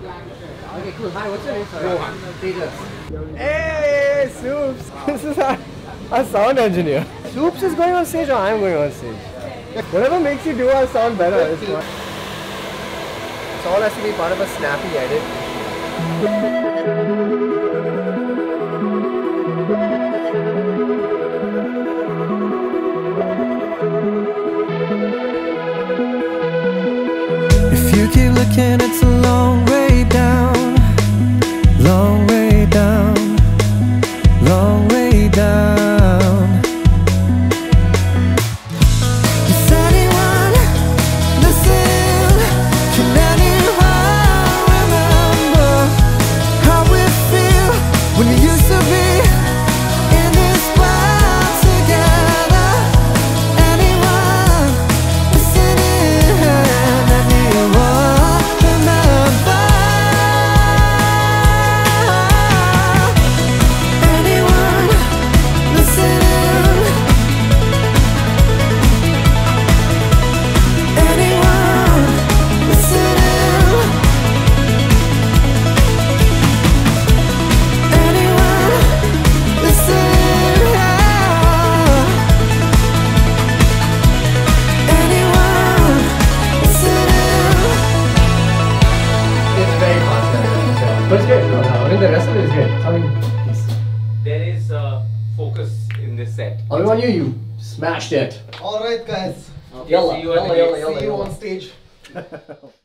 Okay, cool. Hi, what's your name, sir? Rohan. Tejas. Hey, Soups! This is our sound engineer. Soups is going on stage or I'm going on stage? Whatever makes you do our sound better. It's all has to be part of a snappy edit. Keep looking, it's a long way down, long way down, long way down. Does anyone listen? Can anyone remember how we feel when we used to be in this world together? Anyone listening? Anyone? The rest of it is great. I mean, there is focus in this set. I want you smashed it. All right, guys. Okay, yalla, see you on stage.